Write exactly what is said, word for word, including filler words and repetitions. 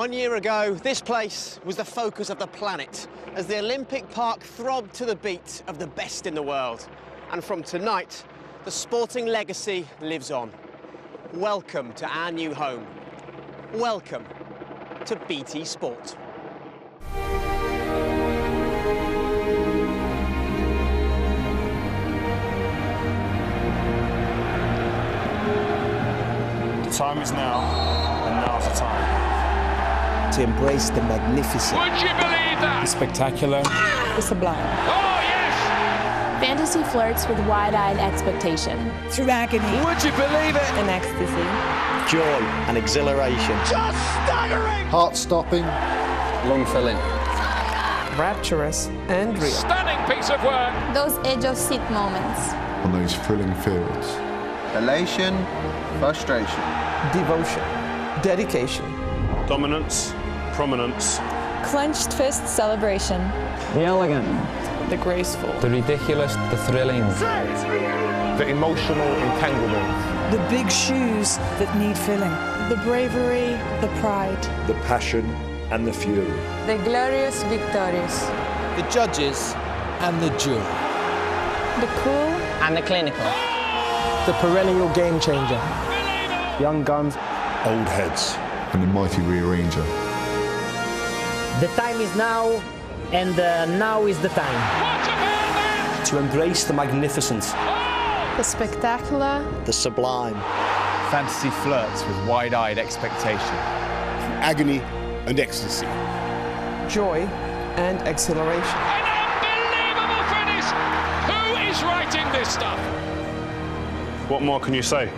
One year ago, this place was the focus of the planet as the Olympic Park throbbed to the beat of the best in the world. And from tonight, the sporting legacy lives on. Welcome to our new home. Welcome to B T Sport. The time is now, and now's the time. To embrace the magnificent. Would you believe that? The spectacular. The sublime. Oh, yes! Fantasy flirts with wide-eyed expectation. Through agony. Would you believe it? An ecstasy. Joy and exhilaration. Just staggering! Heart-stopping. Lung-filling. Rapturous and real. Stunning piece of work. Those edge-of-seat moments. On those thrilling fields. Elation. Frustration. Devotion. Dedication. Dominance. Prominence. Clenched fist celebration. The elegant. The graceful. The ridiculous. The thrilling. The emotional entanglement. The big shoes that need filling. The bravery. The pride. The passion and the fury. The glorious victorious. The judges and the jury. The cool and the clinical. The perennial game changer. Young guns. Old heads. And the mighty rearranger. The time is now, and uh, now is the time. To embrace the magnificent. Oh! The spectacular. The sublime. Fantasy flirts with wide-eyed expectation. Agony and ecstasy. Joy and exhilaration. An unbelievable finish! Who is writing this stuff? What more can you say?